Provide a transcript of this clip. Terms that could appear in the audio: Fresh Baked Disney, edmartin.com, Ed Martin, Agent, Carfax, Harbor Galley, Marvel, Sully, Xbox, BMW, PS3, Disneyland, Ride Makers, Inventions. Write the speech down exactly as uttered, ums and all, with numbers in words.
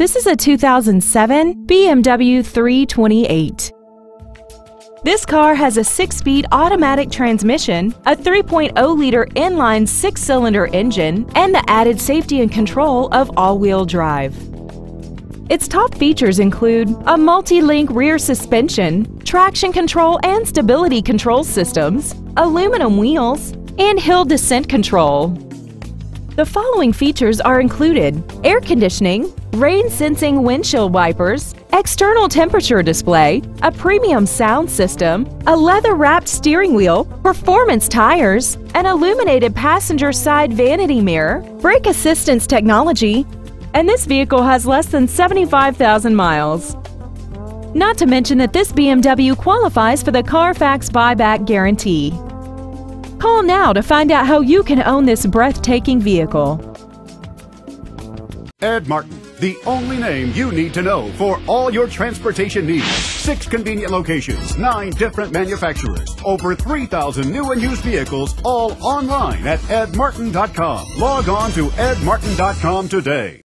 This is a two thousand seven B M W three twenty-eight. This car has a six-speed automatic transmission, a three point oh liter inline six-cylinder engine, and the added safety and control of all-wheel drive. Its top features include a multi-link rear suspension, traction control and stability control systems, aluminum wheels, and hill descent control. The following features are included: air conditioning, rain-sensing windshield wipers, external temperature display, a premium sound system, a leather-wrapped steering wheel, performance tires, an illuminated passenger side vanity mirror, brake assistance technology, and this vehicle has less than seventy-five thousand miles. Not to mention that this B M W qualifies for the Carfax buyback guarantee. Call now to find out how you can own this breathtaking vehicle. Ed Martin, the only name you need to know for all your transportation needs. Six convenient locations, nine different manufacturers, over three thousand new and used vehicles, all online at ed martin dot com. Log on to ed martin dot com today.